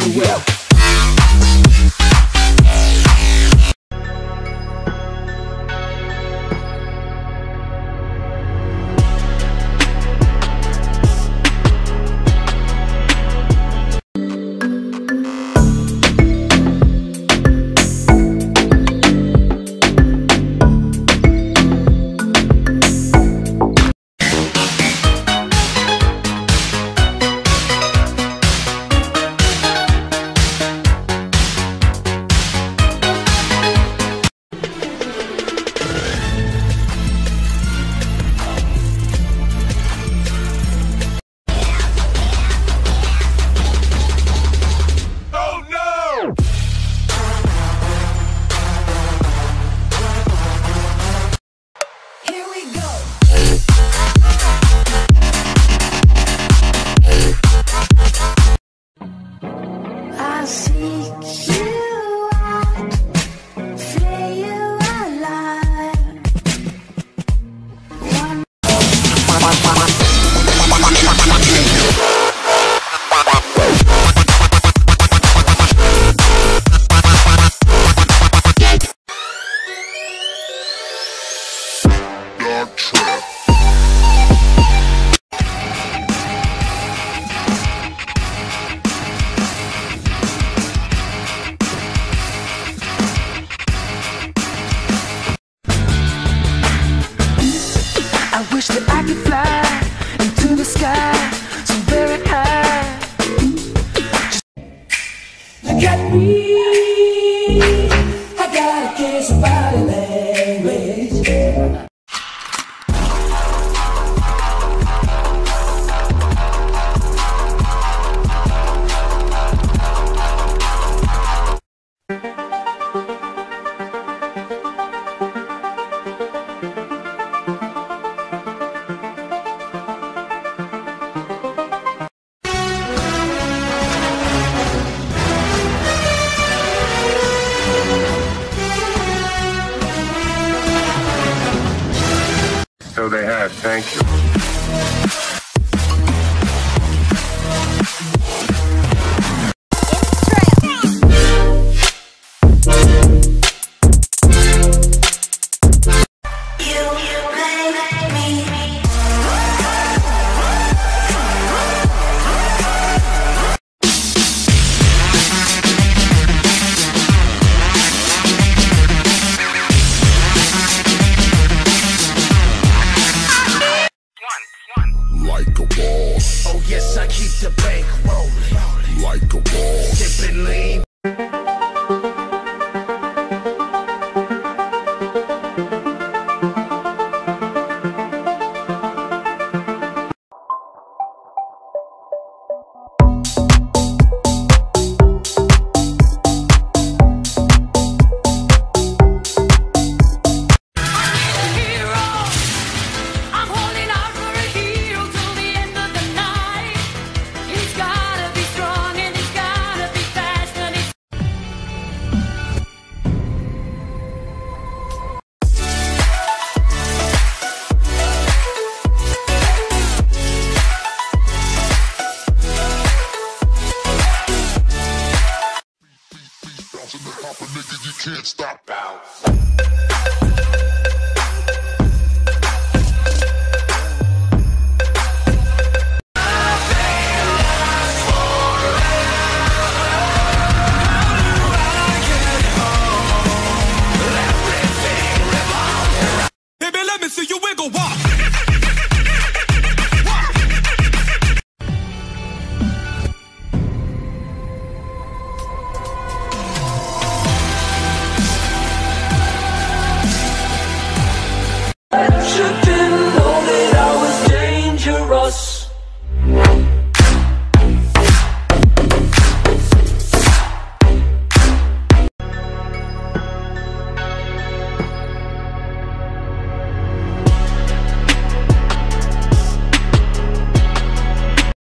free will. I wish that I could fly into the sky so very high. Just look at me, I gotta kiss my body language. So they had, thank you. Yes, I keep the bank rolling like a ball, sipping lean. You can't stop bounce. Should